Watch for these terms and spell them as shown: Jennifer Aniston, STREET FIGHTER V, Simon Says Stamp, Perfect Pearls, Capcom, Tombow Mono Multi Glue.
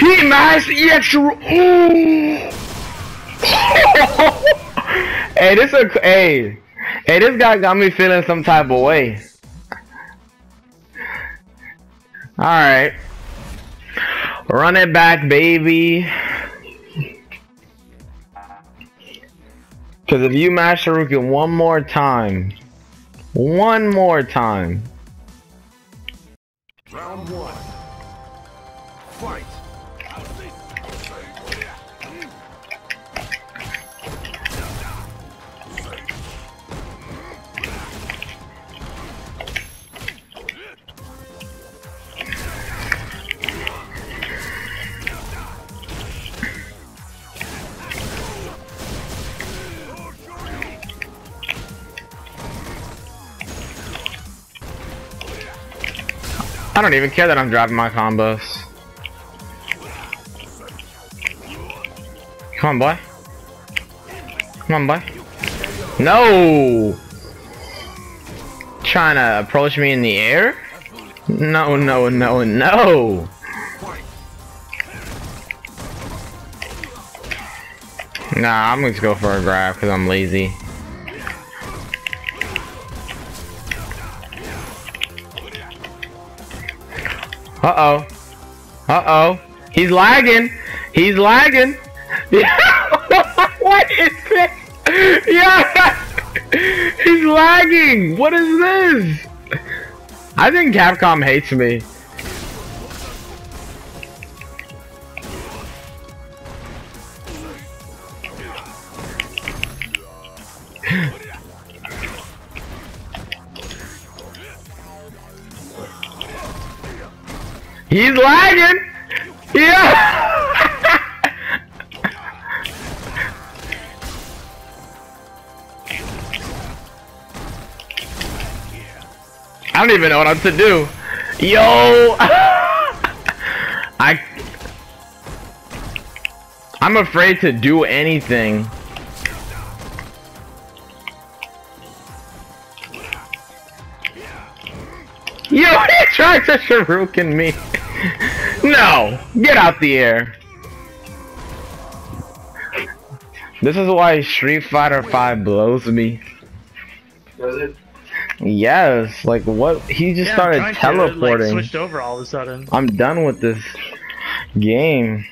He mashed the extra. Hey, this a hey, this guy got me feeling some type of way. All right, run it back, baby. Because if you mash Shuriken one more time. Round one. Fight. I don't even care that I'm dropping my combos. Come on, boy. Come on, boy. No! Trying to approach me in the air? No, no, no, no! Nah, I'm gonna just go for a grab because I'm lazy. Uh-oh. Uh-oh. He's lagging. He's lagging. Yeah. What is this? Yeah. He's lagging. What is this? I think Capcom hates me. He's lagging! Yeah! I don't even know what I'm to do. Yo! I'm afraid to do anything. Yo, he tried to shuriken me. No! Get out the air! This is why Street Fighter V blows me. Does it? Yes, like what? He just started teleporting. Like, switched over all of a sudden. I'm done with this game.